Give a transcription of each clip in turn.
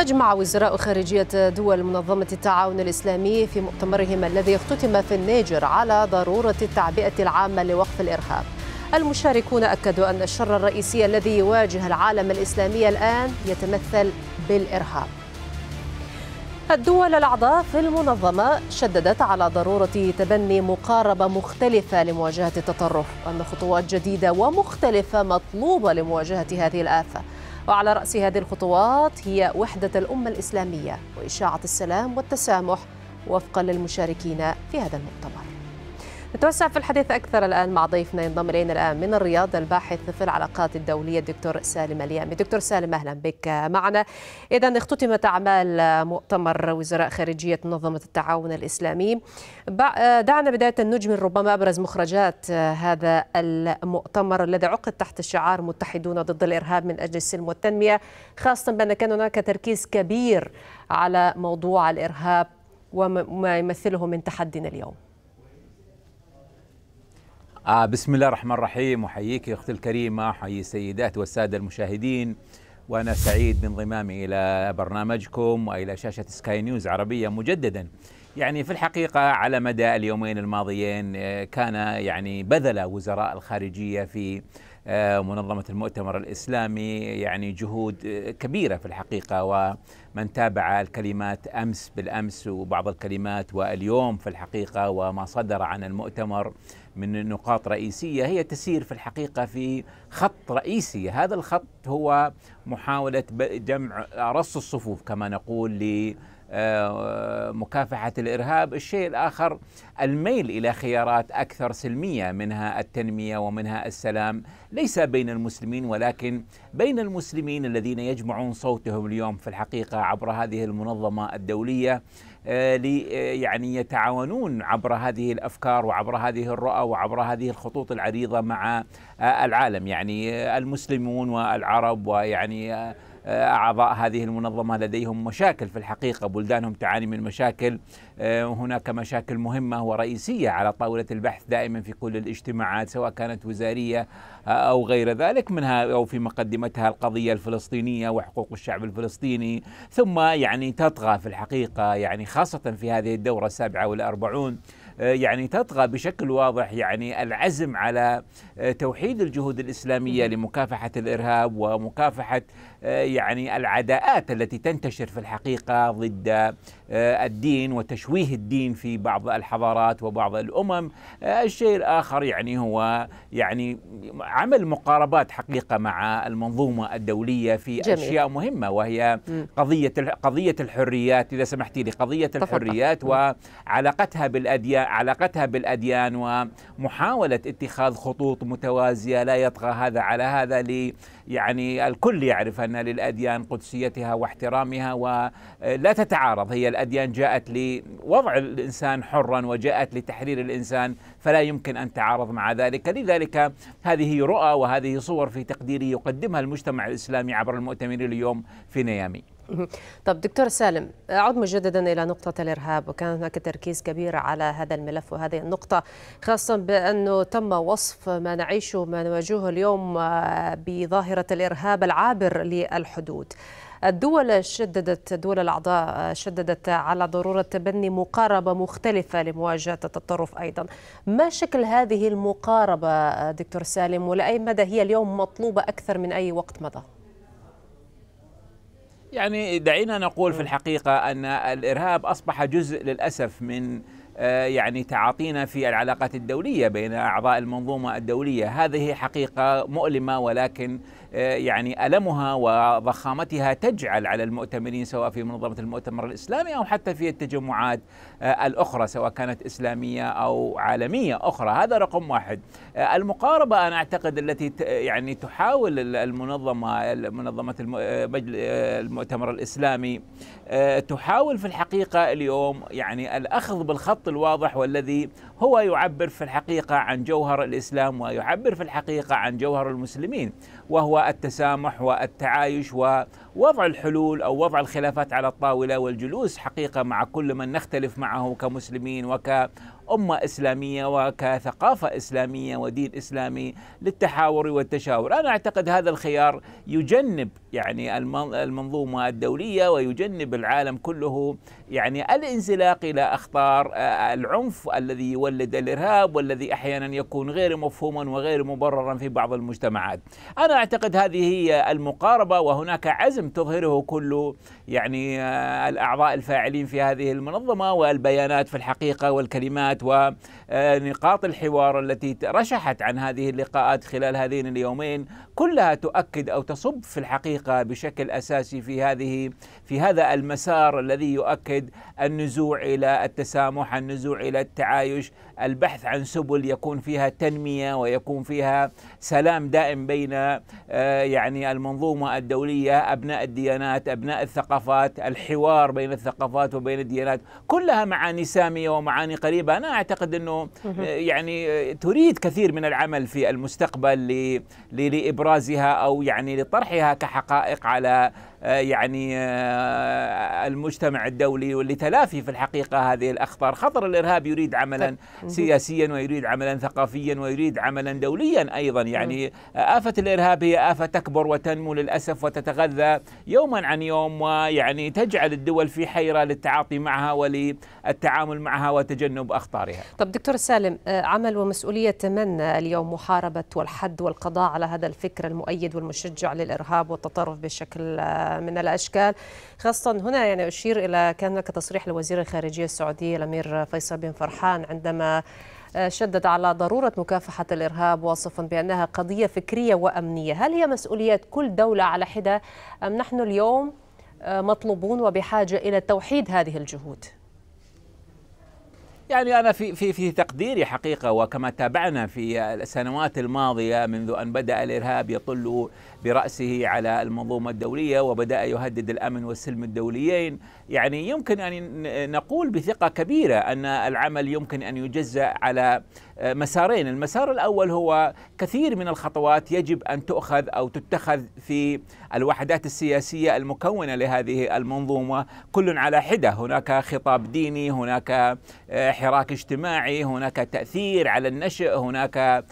أجمع وزراء خارجية دول منظمة التعاون الإسلامي في مؤتمرهم الذي اختتم في النيجر على ضرورة التعبئة العامة لوقف الإرهاب. المشاركون أكدوا أن الشر الرئيسي الذي يواجه العالم الإسلامي الآن يتمثل بالإرهاب. الدول الأعضاء في المنظمة شددت على ضرورة تبني مقاربة مختلفة لمواجهة التطرف، وأن خطوات جديدة ومختلفة مطلوبة لمواجهة هذه الآفة، وعلى رأس هذه الخطوات هي وحدة الأمة الإسلامية وإشاعة السلام والتسامح وفقا للمشاركين في هذا المؤتمر. نتوسع في الحديث أكثر الآن مع ضيفنا ينضم إلينا الآن من الرياض الباحث في العلاقات الدولية الدكتور سالم اليامي. دكتور سالم، أهلا بك معنا. إذا اختتمت أعمال مؤتمر وزراء خارجية منظمة التعاون الإسلامي. دعنا بداية نجمل ربما أبرز مخرجات هذا المؤتمر الذي عقد تحت الشعار متحدون ضد الإرهاب من أجل السلم والتنمية، خاصة بأن كان هناك تركيز كبير على موضوع الإرهاب وما يمثله من تحدينا اليوم. بسم الله الرحمن الرحيم، أحييك يا أختي الكريمة، أحيي السيدات والسادة المشاهدين، وأنا سعيد بانضمامي إلى برنامجكم وإلى شاشة سكاي نيوز عربية مجددا. يعني في الحقيقة على مدى اليومين الماضيين كان يعني بذل وزراء الخارجية في منظمة المؤتمر الإسلامي يعني جهود كبيرة في الحقيقة، ومن تابع الكلمات أمس بالأمس وبعض الكلمات واليوم في الحقيقة وما صدر عن المؤتمر من نقاط رئيسية هي تسير في الحقيقة في خط رئيسي. هذا الخط هو محاولة جمع رص الصفوف كما نقول لمكافحة الإرهاب. الشيء الآخر الميل إلى خيارات أكثر سلمية، منها التنمية ومنها السلام، ليس بين المسلمين ولكن بين المسلمين الذين يجمعون صوتهم اليوم في الحقيقة عبر هذه المنظمة الدولية، يعني يتعاونون عبر هذه الأفكار وعبر هذه الرؤى وعبر هذه الخطوط العريضة مع العالم، يعني المسلمون والعرب، ويعني أعضاء هذه المنظمة لديهم مشاكل في الحقيقة، بلدانهم تعاني من مشاكل، هناك مشاكل مهمة ورئيسية على طاولة البحث دائما في كل الاجتماعات سواء كانت وزارية أو غير ذلك، منها أو في مقدمتها القضية الفلسطينية وحقوق الشعب الفلسطيني، ثم يعني تطغى في الحقيقة يعني خاصة في هذه الدورة 47 يعني تطغى بشكل واضح يعني العزم على توحيد الجهود الإسلامية لمكافحة الإرهاب ومكافحة يعني العداءات التي تنتشر في الحقيقة ضد الدين وتشويه الدين في بعض الحضارات وبعض الأمم. الشيء الآخر يعني هو يعني عمل مقاربات حقيقة مع المنظومة الدولية في جميل. أشياء مهمة وهي قضية الحريات، إذا سمحتي لي، قضية الحريات وعلاقتها بالأديان، ومحاولة اتخاذ خطوط متوازية لا يطغى هذا على هذا، يعني الكل يعرف أن للأديان قدسيتها واحترامها ولا تتعارض. هي الأديان جاءت لوضع الإنسان حرا وجاءت لتحرير الإنسان، فلا يمكن أن تعارض مع ذلك. لذلك هذه رؤى وهذه صور في تقديري يقدمها المجتمع الإسلامي عبر المؤتمر اليوم في نيامي. طب دكتور سالم، أعود مجددا إلى نقطة الإرهاب، وكان هناك تركيز كبير على هذا الملف وهذه النقطة، خاصة بأنه تم وصف ما نعيشه ما نواجهه اليوم بظاهرة الإرهاب العابر للحدود. الدول الأعضاء شددت على ضرورة تبني مقاربة مختلفة لمواجهة التطرف أيضا. ما شكل هذه المقاربة دكتور سالم، ولأي مدى هي اليوم مطلوبة أكثر من أي وقت مضى؟ يعني دعينا نقول في الحقيقة أن الإرهاب أصبح جزء للأسف من يعني تعاطينا في العلاقات الدولية بين أعضاء المنظومة الدولية. هذه حقيقة مؤلمة، ولكن يعني ألمها وضخامتها تجعل على المؤتمرين سواء في منظمة المؤتمر الإسلامي أو حتى في التجمعات الأخرى سواء كانت إسلامية أو عالمية أخرى. هذا رقم واحد. المقاربة أنا أعتقد التي يعني تحاول منظمة المؤتمر الإسلامي تحاول في الحقيقة اليوم يعني الأخذ بالخط الواضح، والذي هو يعبر في الحقيقة عن جوهر الإسلام ويعبر في الحقيقة عن جوهر المسلمين، وهو التسامح والتعايش ووضع الحلول أو وضع الخلافات على الطاولة والجلوس حقيقة مع كل من نختلف معه كمسلمين وك أمة إسلامية وكثقافة إسلامية ودين إسلامي للتحاور والتشاور. أنا أعتقد هذا الخيار يجنب يعني المنظومة الدولية ويجنب العالم كله يعني الانزلاق إلى أخطار العنف الذي يولد الإرهاب والذي أحيانا يكون غير مفهوما وغير مبررا في بعض المجتمعات. أنا أعتقد هذه هي المقاربة، وهناك عزم تظهره كل يعني الأعضاء الفاعلين في هذه المنظمة، والبيانات في الحقيقة والكلمات ونقاط الحوار التي رشحت عن هذه اللقاءات خلال هذين اليومين كلها تؤكد أو تصب في الحقيقة بشكل أساسي في هذا المسار الذي يؤكد النزوع إلى التسامح، النزوع إلى التعايش، البحث عن سبل يكون فيها تنمية ويكون فيها سلام دائم بين يعني المنظومة الدولية، أبناء الديانات، أبناء الثقافات، الحوار بين الثقافات وبين الديانات، كلها معاني سامية ومعاني قريبة. أنا أعتقد أنه يعني تريد كثير من العمل في المستقبل لإبرازها أو يعني لطرحها كحقائق على يعني المجتمع الدولي ولتلافي في الحقيقة هذه الأخطار. خطر الإرهاب يريد عملا سياسيا ويريد عملا ثقافيا ويريد عملا دوليا أيضا. يعني آفة الإرهاب هي آفة تكبر وتنمو للأسف وتتغذى يوما عن يوم، ويعني تجعل الدول في حيرة للتعاطي معها وللتعامل معها وتجنب أخطارها. طب دكتور سالم، عمل ومسؤولية من اليوم محاربة والحد والقضاء على هذا الفكر المؤيد والمشجع للإرهاب والتطرف بشكل من الأشكال، خاصة هنا يعني أشير إلى كان هناك تصريح لوزير الخارجية السعودية الأمير فيصل بن فرحان عندما شدد على ضرورة مكافحة الإرهاب واصفا بأنها قضية فكرية وأمنية. هل هي مسؤولية كل دولة على حدة أم نحن اليوم مطلوبون وبحاجة إلى توحيد هذه الجهود؟ يعني أنا في تقديري حقيقة، وكما تابعنا في السنوات الماضية منذ أن بدأ الإرهاب يطل برأسه على المنظومة الدولية وبدأ يهدد الأمن والسلم الدوليين، يعني يمكن أن نقول بثقة كبيرة أن العمل يمكن أن يجزأ على مسارين. المسار الأول هو كثير من الخطوات يجب أن تؤخذ أو تتخذ في الوحدات السياسية المكونة لهذه المنظومة كل على حدة. هناك خطاب ديني، هناك حراك اجتماعي، هناك تأثير على النشء، هناك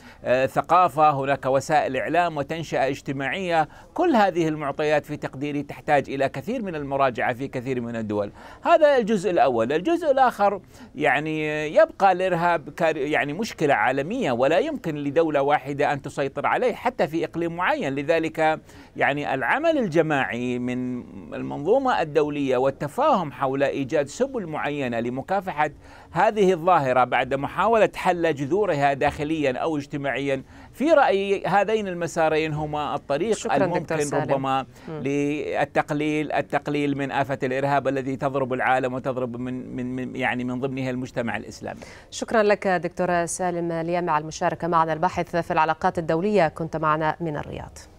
ثقافة، هناك وسائل إعلام وتنشئة اجتماعية. كل هذه المعطيات في تقديري تحتاج إلى كثير من المراجعة في كثير من الدول. هذا الجزء الأول. الجزء الآخر يعني يبقى الإرهاب يعني مشكلة عالمية ولا يمكن لدولة واحدة أن تسيطر عليه حتى في إقليم معين، لذلك يعني العمل الجماعي من المنظومة الدولية والتفاهم حول إيجاد سبل معينة لمكافحة هذه الظاهرة بعد محاولة حل جذورها داخليا أو اجتماعيا، في رأيي هذين المسارين هما الطريق الممكن ربما للتقليل من آفة الإرهاب الذي تضرب العالم وتضرب من ضمنها المجتمع الإسلامي. شكرا لك دكتور سالم اليامي على المشاركة معنا، الباحث في العلاقات الدولية، كنت معنا من الرياض.